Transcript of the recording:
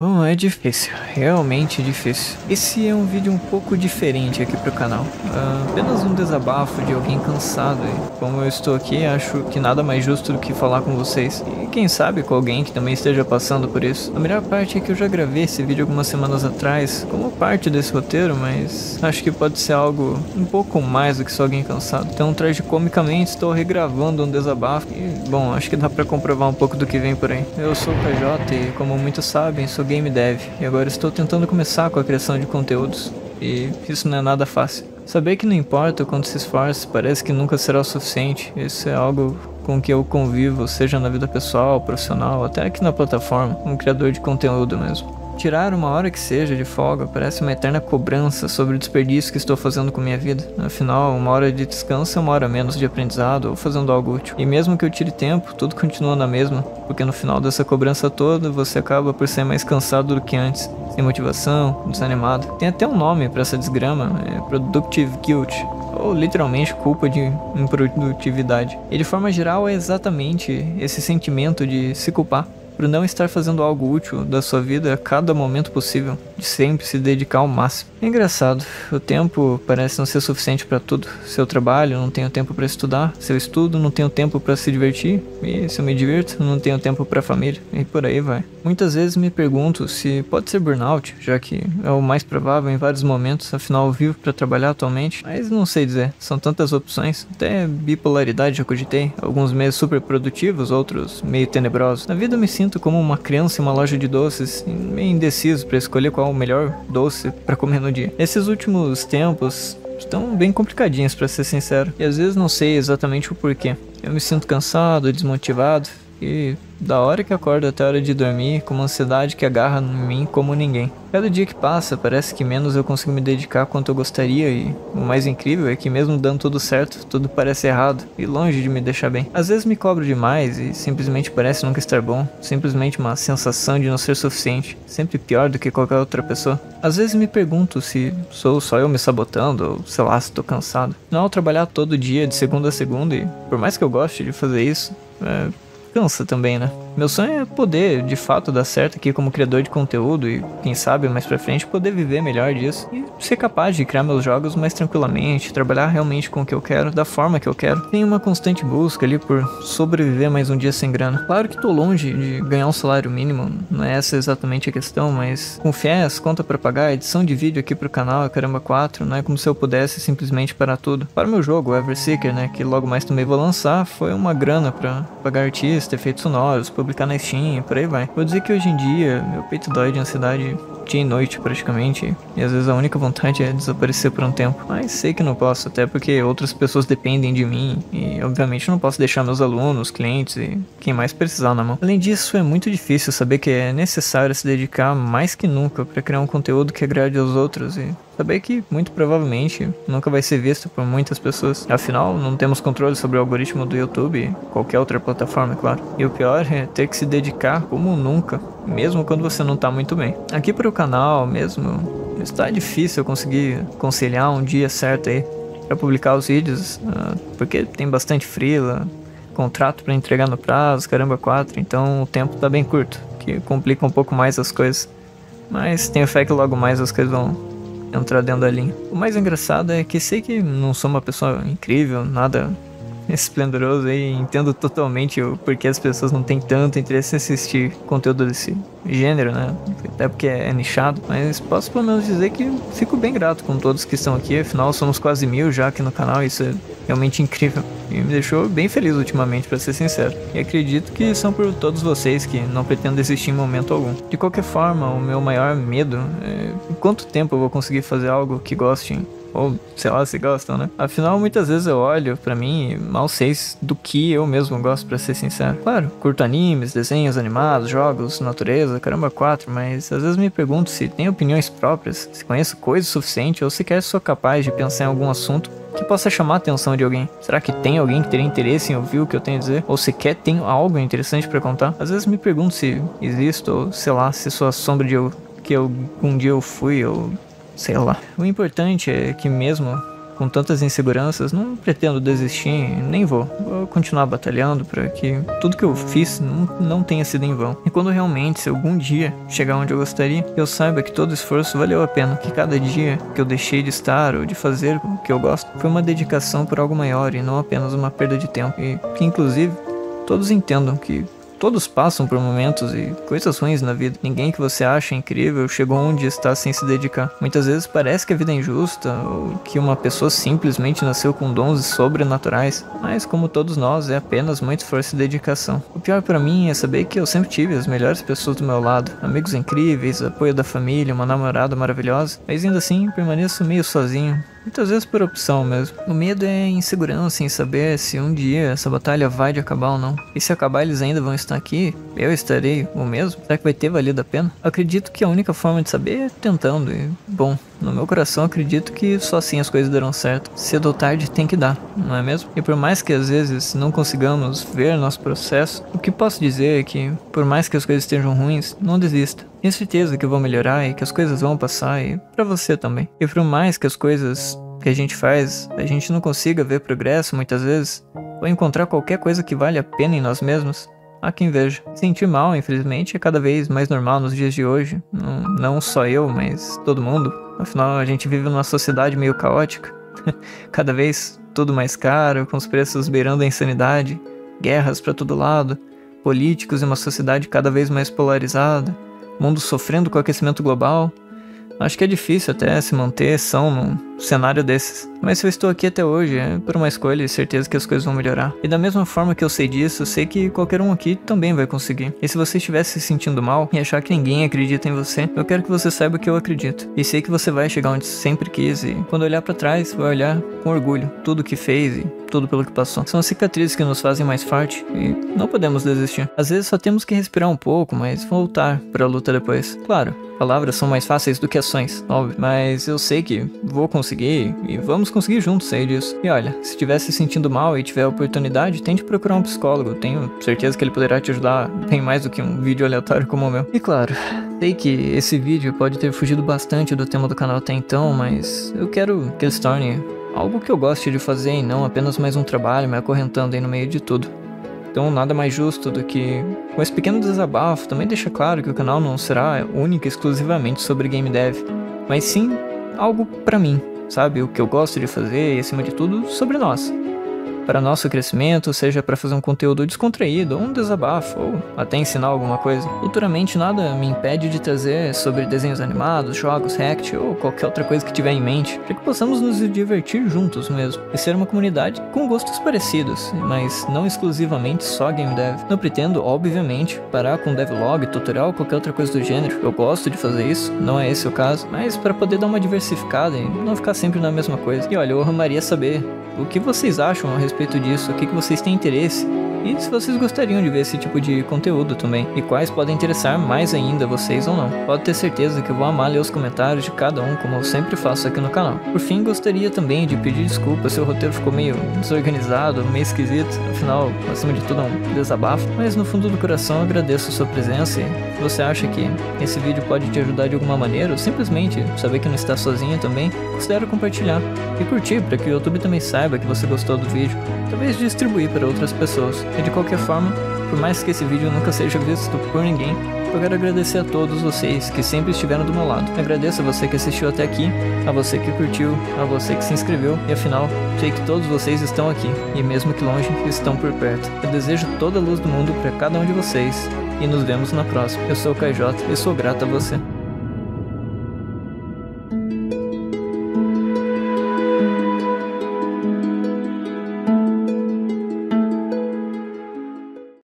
Bom, é difícil, realmente difícil. Esse é um vídeo um pouco diferente aqui pro canal, apenas um desabafo de alguém cansado. E como eu estou aqui, acho que nada mais justo do que falar com vocês, e quem sabe com alguém que também esteja passando por isso. A melhor parte é que eu já gravei esse vídeo algumas semanas atrás, como parte desse roteiro, mas acho que pode ser algo um pouco mais do que só alguém cansado. Então, tragicomicamente, estou regravando um desabafo e, bom, acho que dá pra comprovar um pouco do que vem por aí. Eu sou o KJ e, como muitos sabem, sou game dev, e agora estou tentando começar com a criação de conteúdos, e isso não é nada fácil. Saber que não importa o quanto se esforce, parece que nunca será o suficiente. Isso é algo com que eu convivo, seja na vida pessoal, profissional, até aqui na plataforma, como criador de conteúdo mesmo. Tirar uma hora que seja de folga parece uma eterna cobrança sobre o desperdício que estou fazendo com minha vida. Afinal, uma hora de descanso é uma hora menos de aprendizado ou fazendo algo útil. E mesmo que eu tire tempo, tudo continua na mesma, porque no final dessa cobrança toda, você acaba por ser mais cansado do que antes, sem motivação, desanimado. Tem até um nome para essa desgrama, é Productive Guilt, ou literalmente culpa de improdutividade. E de forma geral é exatamente esse sentimento de se culpar por não estar fazendo algo útil da sua vida a cada momento possível, de sempre se dedicar ao máximo. É engraçado, o tempo parece não ser suficiente para tudo. Se eu trabalho, não tenho tempo para estudar. Se eu estudo, não tenho tempo para se divertir. E se eu me divirto, não tenho tempo para a família. E por aí vai. Muitas vezes me pergunto se pode ser burnout, já que é o mais provável em vários momentos, afinal eu vivo para trabalhar atualmente. Mas não sei dizer, são tantas opções. Até bipolaridade já cogitei, alguns meses super produtivos, outros meio tenebrosos. Na vida eu me sinto como uma criança em uma loja de doces, meio indeciso para escolher qual o melhor doce para comer no dia. Nesses últimos tempos estão bem complicadinhos, para ser sincero, e às vezes não sei exatamente o porquê. Eu me sinto cansado, desmotivado, e da hora que acordo até a hora de dormir, com uma ansiedade que agarra em mim como ninguém. Cada dia que passa, parece que menos eu consigo me dedicar quanto eu gostaria, e o mais incrível é que mesmo dando tudo certo, tudo parece errado e longe de me deixar bem. Às vezes me cobro demais e simplesmente parece nunca estar bom, simplesmente uma sensação de não ser suficiente, sempre pior do que qualquer outra pessoa. Às vezes me pergunto se sou só eu me sabotando, ou sei lá, se tô cansado. Não, trabalhar todo dia, de segunda a segunda, e por mais que eu goste de fazer isso, cansa também, né? Meu sonho é poder, de fato, dar certo aqui como criador de conteúdo e, quem sabe, mais pra frente, poder viver melhor disso e ser capaz de criar meus jogos mais tranquilamente, trabalhar realmente com o que eu quero, da forma que eu quero. Tem uma constante busca ali por sobreviver mais um dia sem grana. Claro que tô longe de ganhar um salário mínimo, não é essa exatamente a questão, mas com fiéis, conta pra pagar, edição de vídeo aqui pro canal é caramba 4, não é como se eu pudesse simplesmente parar tudo. Para o meu jogo, o Everseeker, né, que logo mais também vou lançar, foi uma grana pra pagar artistas, efeitos sonoros, publicar na Steam, por aí vai. Vou dizer que hoje em dia meu peito dói de ansiedade dia e noite praticamente, e às vezes a única vontade é desaparecer por um tempo, mas sei que não posso, até porque outras pessoas dependem de mim, e obviamente não posso deixar meus alunos, clientes e quem mais precisar na mão. Além disso, é muito difícil saber que é necessário se dedicar mais que nunca para criar um conteúdo que agrade aos outros, e saber que, muito provavelmente, nunca vai ser visto por muitas pessoas. Afinal, não temos controle sobre o algoritmo do YouTube e qualquer outra plataforma, é claro. E o pior é ter que se dedicar como nunca, mesmo quando você não tá muito bem. Aqui pro canal mesmo, está difícil eu conseguir conciliar um dia certo aí pra publicar os vídeos, porque tem bastante freela, contrato pra entregar no prazo, caramba 4, então o tempo tá bem curto, que complica um pouco mais as coisas. Mas tenho fé que logo mais as coisas vão entrar dentro da linha. O mais engraçado é que sei que não sou uma pessoa incrível, nada esplendoroso, e entendo totalmente o porquê as pessoas não têm tanto interesse em assistir conteúdo desse gênero, né? Até porque é nichado, mas posso pelo menos dizer que fico bem grato com todos que estão aqui, afinal somos quase 1000 já aqui no canal, isso é realmente incrível e me deixou bem feliz ultimamente, pra ser sincero, e acredito que são por todos vocês, que não pretendo desistir em momento algum. De qualquer forma, o meu maior medo é em quanto tempo eu vou conseguir fazer algo que gostem, ou sei lá, se gostam, né? Afinal, muitas vezes eu olho pra mim e mal sei do que eu mesmo gosto, pra ser sincero. Claro, curto animes, desenhos animados, jogos, natureza, caramba 4, mas às vezes me pergunto se tenho opiniões próprias, se conheço coisa o suficiente, ou sequer sou capaz de pensar em algum assunto que possa chamar a atenção de alguém. Será que tem alguém que teria interesse em ouvir o que eu tenho a dizer? Ou sequer tem algo interessante pra contar? Às vezes me pergunto se existo, ou sei lá, se sou a sombra de eu, que um dia eu fui, ou sei lá. O importante é que mesmo com tantas inseguranças, não pretendo desistir, nem vou. Vou continuar batalhando para que tudo que eu fiz não tenha sido em vão. E quando realmente, se algum dia chegar onde eu gostaria, eu saiba que todo esforço valeu a pena, que cada dia que eu deixei de estar ou de fazer o que eu gosto foi uma dedicação por algo maior e não apenas uma perda de tempo. E que, inclusive, todos entendam que todos passam por momentos e coisas ruins na vida. Ninguém que você acha incrível chegou onde está sem se dedicar. Muitas vezes parece que a vida é injusta ou que uma pessoa simplesmente nasceu com dons sobrenaturais. Mas como todos nós, é apenas muito esforço e dedicação. O pior para mim é saber que eu sempre tive as melhores pessoas do meu lado. Amigos incríveis, apoio da família, uma namorada maravilhosa. Mas ainda assim, permaneço meio sozinho. Muitas vezes por opção mesmo. O medo é a insegurança em saber se um dia essa batalha vai de acabar ou não. E se acabar eles ainda vão estar aqui, eu estarei o mesmo? Será que vai ter valido a pena? Acredito que a única forma de saber é tentando e, bom, no meu coração acredito que só assim as coisas darão certo. Cedo ou tarde tem que dar, não é mesmo? E por mais que às vezes não consigamos ver nosso processo, o que posso dizer é que, por mais que as coisas estejam ruins, não desista. Tenho certeza que eu vou melhorar e que as coisas vão passar e pra você também. E por mais que as coisas que a gente faz, a gente não consiga ver progresso muitas vezes, ou encontrar qualquer coisa que vale a pena em nós mesmos, há quem veja. Sentir mal, infelizmente, é cada vez mais normal nos dias de hoje. Não só eu, mas todo mundo. Afinal, a gente vive numa sociedade meio caótica. Cada vez tudo mais caro, com os preços beirando a insanidade, guerras pra todo lado, políticos e uma sociedade cada vez mais polarizada. Mundo sofrendo com o aquecimento global. Acho que é difícil até se manter são num cenário desses. Mas se eu estou aqui até hoje, é por uma escolha e certeza que as coisas vão melhorar. E da mesma forma que eu sei disso, eu sei que qualquer um aqui também vai conseguir. E se você estiver se sentindo mal e achar que ninguém acredita em você, eu quero que você saiba que eu acredito. E sei que você vai chegar onde sempre quis e quando olhar pra trás, vai olhar com orgulho tudo que fez e tudo pelo que passou. São as cicatrizes que nos fazem mais forte e não podemos desistir. Às vezes só temos que respirar um pouco, mas voltar pra luta depois. Claro, palavras são mais fáceis do que ações, óbvio. Mas eu sei que vou conseguir e vamos conseguir juntos sair disso. E olha, se estiver se sentindo mal e tiver a oportunidade, tente procurar um psicólogo. Tenho certeza que ele poderá te ajudar bem mais do que um vídeo aleatório como o meu. E claro, sei que esse vídeo pode ter fugido bastante do tema do canal até então, mas eu quero que ele se torne algo que eu goste de fazer e não apenas mais um trabalho me acorrentando aí no meio de tudo. Então nada mais justo do que, com esse pequeno desabafo, também deixa claro que o canal não será única e exclusivamente sobre game dev, mas sim algo pra mim, sabe? O que eu gosto de fazer e, acima de tudo, sobre nós. Para nosso crescimento, seja para fazer um conteúdo descontraído, ou um desabafo, ou até ensinar alguma coisa. Futuramente nada me impede de trazer sobre desenhos animados, jogos, react ou qualquer outra coisa que tiver em mente, para que possamos nos divertir juntos mesmo, e ser uma comunidade com gostos parecidos, mas não exclusivamente só game dev. Não pretendo, obviamente, parar com devlog, tutorial, qualquer outra coisa do gênero. Eu gosto de fazer isso, não é esse o caso, mas para poder dar uma diversificada e não ficar sempre na mesma coisa. E olha, eu amaria saber o que vocês acham a respeito disso, o que vocês têm interesse e se vocês gostariam de ver esse tipo de conteúdo também e quais podem interessar mais ainda vocês ou não. Pode ter certeza que eu vou amar ler os comentários de cada um, como eu sempre faço aqui no canal. Por fim, gostaria também de pedir desculpa se o roteiro ficou meio desorganizado, meio esquisito, afinal, acima de tudo é um desabafo, mas no fundo do coração agradeço a sua presença e se você acha que esse vídeo pode te ajudar de alguma maneira ou simplesmente saber que não está sozinho também, considere compartilhar e curtir para que o YouTube também saiba que você gostou do vídeo, talvez distribuir para outras pessoas. E de qualquer forma, por mais que esse vídeo nunca seja visto por ninguém, eu quero agradecer a todos vocês que sempre estiveram do meu lado. Agradeço a você que assistiu até aqui, a você que curtiu, a você que se inscreveu e afinal, sei que todos vocês estão aqui e mesmo que longe, estão por perto. Eu desejo toda a luz do mundo para cada um de vocês e nos vemos na próxima. Eu sou o KJ e sou grato a você.